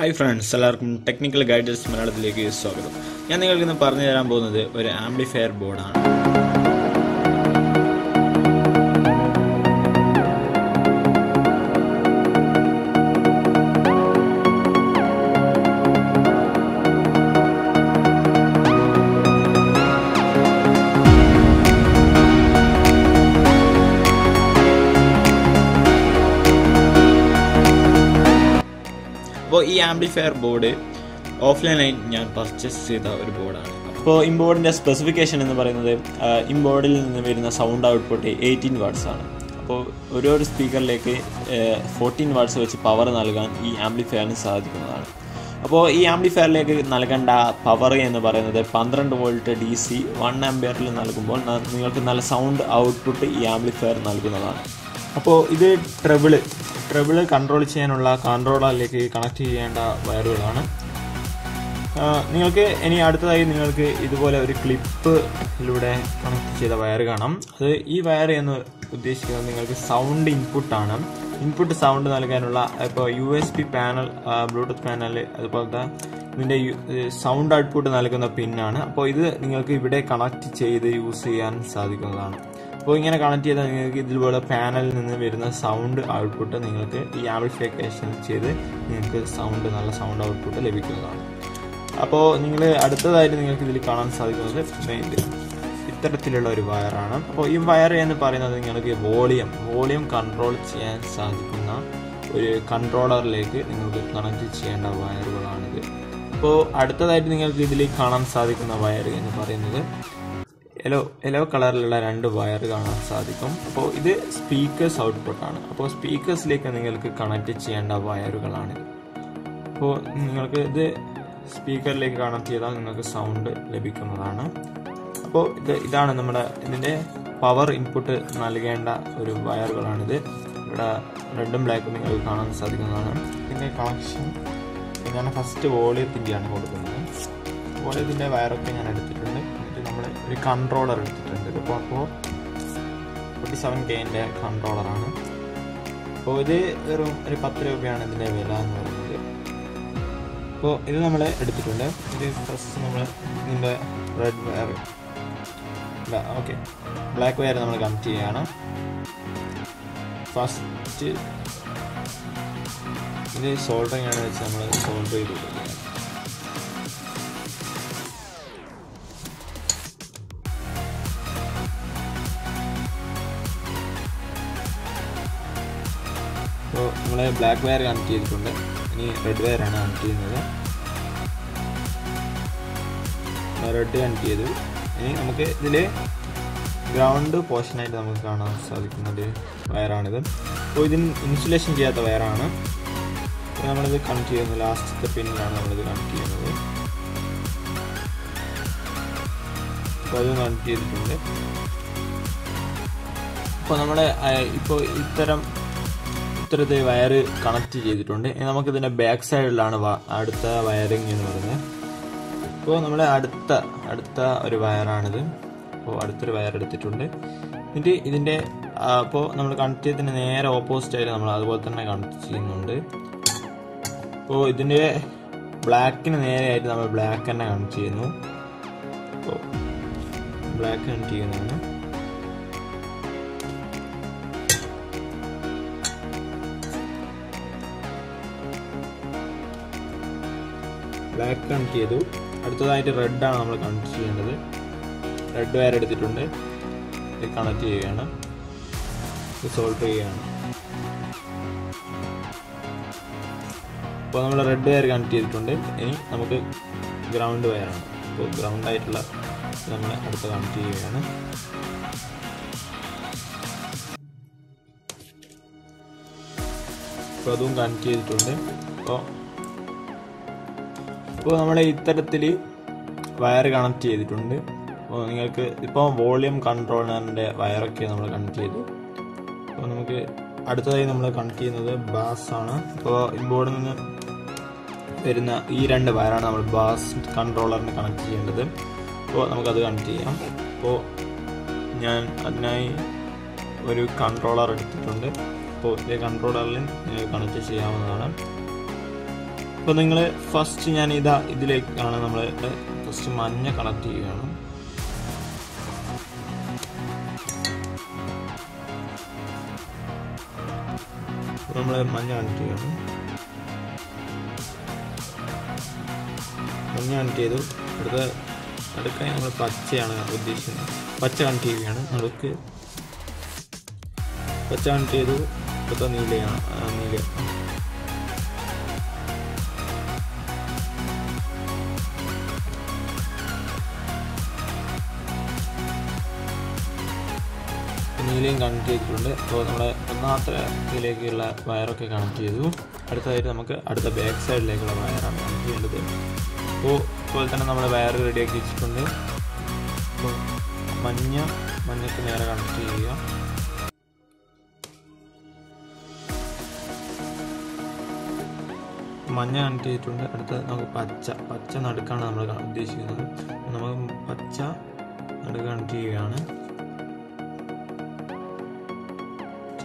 Hi friends, welcome to Technical Guidance. I am going to show you an amplifier board. So, this amplifier board is offline line I purchased a board. So, this board is specification in the sound output 18 watts. So, one speaker 14 watts power this amplifier. So, this amplifier power is 12 volt DC 1 ampere sound output this amplifier. So, this is treble. Treble control chain controller connect and wire. Any other clip connect the wire ganam. E wire and sound input anam. Input sound USB panel, Bluetooth panel, sound output pin connect. So, you can see the panel and sound output. You can see the amplification and sound output. So, you can see the wire. So, this wire is volume. Volume control is a controller. So, you can see the wire. Yellow color and wire sadicum. So, this is speakers output. So, speakers like connected and a wire galanic. So, the speaker like a sound lebicum. So, the power input nalaganda wire galanic. Random black canon sadicum. In a connection, in a first volley thing and what is the wire of the controller. 47 gain controller. So, this is the red wire. Okay. Black wire is first, this soldering and soldering. So, we have black wire and red wire and red and we ground portion of the wire. So, this is insulation of the wire. We will continue the last pin. So, the wire connected to the back side wiring. So, we have a wire. We have a wire. Black and yellow. At the red down, we can see red wire at the tunde. We can see the salt. We red wire can see the tunde. We ground wire. So, ground light la. We can see the now we have a wire connected to the wire. Now volume control and wire connected to the wire. Now connected to the bass. Now we have a wire connected to the bass controller. Now we have a controller connected to the controller. ഇപ്പോൾ നിങ്ങൾ first ഞാൻ ഇതാ ഇതിലേക്കാണ് നമ്മൾ first മഞ്ഞ connect ചെയ്യുകയാണ്. നമ്മൾ മഞ്ഞ connect ചെയ്യണം. മഞ്ഞ കണക്ട് ചെയ്തു. അടുത്ത അടുക്കായി നമ്മൾ പച്ചയാണ് ഉദ്ദേശിക്കുന്നത്. പച്ച കണക്ട് ചെയ്യുകയാണ്. നമുക്ക് പച്ച കണക്ട് ചെയ്തു. അടുത്ത നീലയാണ്. നീല നീലയും കണക്ട് ചെയ്തിട്ടുണ്ട്. അപ്പോൾ നമ്മുടെ ഒന്നാമത്തെ ഇതിലേക്കുള്ള വയറൊക്കെ കണക്ട് ചെയ്തു. അടുത്തതായിട്ട് നമുക്ക് അടുത്ത ബാക്ക് സൈഡിലേക്കുള്ള വയറാണ് കണക്ട് ചെയ്യേണ്ടത്. അപ്പോൾ അതുപോലെ തന്നെ നമ്മുടെ വയർ റെഡിയാക്കി വെച്ചിട്ടുണ്ട്. അപ്പോൾ മഞ്ഞക്ക് നേരെ കണക്ട് ചെയ്യുക. മഞ്ഞ കണക്ട് ചെയ്തിട്ടുണ്ട്. അടുത്ത നമുക്ക് പച്ച നടുക്കാണ് നമ്മൾ ഉദ്ദേശിക്കുന്നത്. നമുക്ക് പച്ച നടുക്ക് കണക്ട് ചെയ്യുകയാണ്.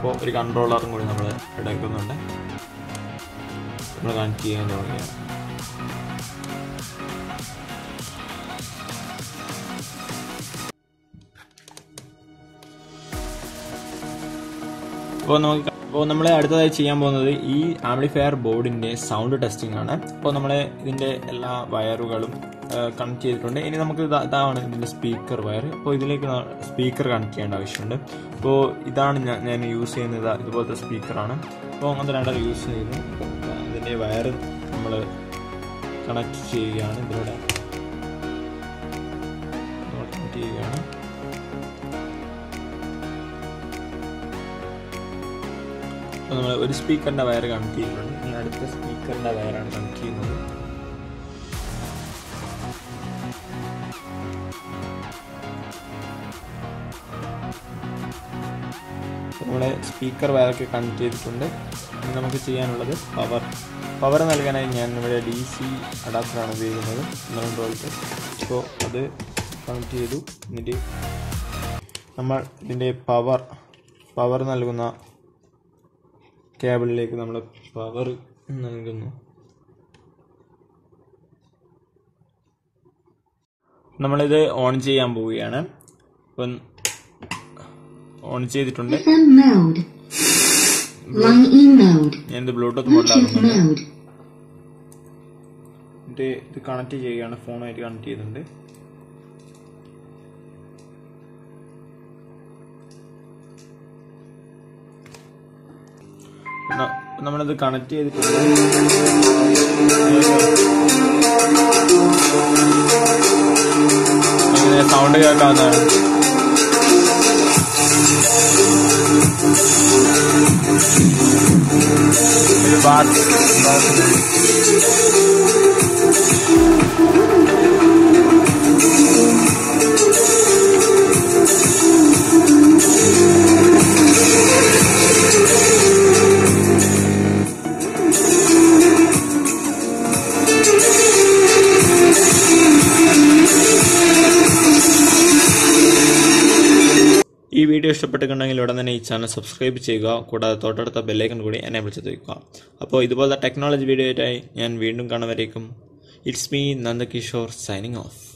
അപ്പോൾ ഒരു കൺട്രോളറും കൂടി നമ്മൾ എടുക്കുന്നുണ്ട്. നമ്മൾ കണക്ട് ചെയ്യാൻ തുടങ്ങിയാണ്. അപ്പോൾ നമ്മൾ അടുത്തതായി ചെയ്യാൻ പോകുന്നത് ഈ ആംപ്ലിഫയർ ബോർഡിൻ്റെ സൗണ്ട് ടെസ്റ്റിംഗ് ആണ്. അപ്പോൾ നമ്മൾ ഇതിൻ്റെ എല്ലാ വയറുകളും കണക്ട് ചെയ്തിട്ടുണ്ട്. ഇനി നമുക്ക് ഇതാണ് ഇതിൻ്റെ സ്പീക്കർ വയർ. അപ്പോൾ ഇതിലേക്ക് സ്പീക്കർ കണക്ട് ചെയ്യേണ്ട ആവശ്യമുണ്ട്. അപ്പോൾ ഇതാണ് ഞാൻ യൂസ് ചെയ്യുന്നത്. ഇതുപോലത്തെ സ്പീക്കറാണ്. അപ്പോൾ അങ്ങനത്തെ രണ്ടാൾ യൂസ് ചെയ്യുന്നു. ഇതിൻ്റെ വയർ നമ്മൾ കണക്ട് ചെയ്യുകയാണ്. ഇതിലൂടെ കണക്ട് ചെയ്യുകയാണ്. അപ്പോൾ നമ്മൾ ഒരു സ്പീക്കറിൻ്റെ വയർ കണക്ട് ചെയ്യുന്നുണ്ട്. ഇനി അടുത്ത സ്പീക്കറിൻ്റെ വയറാണ് കണക്ട് ചെയ്യുന്നത്. നമ്മുടെ സ്പീക്കർ വയറൊക്കെ കണക്ട് ചെയ്തിട്ടുണ്ട്. ഇനി നമുക്ക് ചെയ്യാനുള്ളത് പവർ നൽകാനായി ഞാൻ ഇവിടെ DC അഡാപ്റ്ററാണ് ഉപയോഗിക്കുന്നത് 12 വോൾട്ട്. അപ്പോൾ അത് കണക്ട് ചെയ്തു. എന്നിട്ട് നമ്മൾ ഇതിൻ്റെ പവർ നൽകുന്ന കേബിളിലേക്ക് നമ്മൾ പവർ നൽകുന്നു. നമ്മളിത് ഓൺ ചെയ്യാൻ പോവുകയാണ്. അപ്പം ഓൺ ചെയ്തിട്ടുണ്ട്. ഞാനിത് ബ്ലൂടൂത്ത് മോഡിലാക്കുന്നുണ്ട്. ഇത് കണക്ട് ചെയ്യുകയാണ്. ഫോണായിട്ട് കണക്ട് ചെയ്യുന്നുണ്ട്. നമ്മളിത് കണക്ട് ചെയ്തിട്ടുണ്ട്. സൗണ്ട് കേൾക്കാവുന്നതാണ്. ഈ വീഡിയോ ഇഷ്ടപ്പെട്ടിട്ടുണ്ടെങ്കിൽ ഉടൻ തന്നെ ഈ ചാനൽ സബ്സ്ക്രൈബ് ചെയ്യുക. കൂടാതെ തൊട്ടടുത്ത ബെല്ലൈക്കൺ കൂടി എനേബിൾ ചെയ്ത് വയ്ക്കുക. അപ്പോൾ ഇതുപോലത്തെ ടെക്നോളജി വീഡിയോ ആയി ഞാൻ വീണ്ടും കാണുന്നവരേക്കും it's me Nandakishore signing of.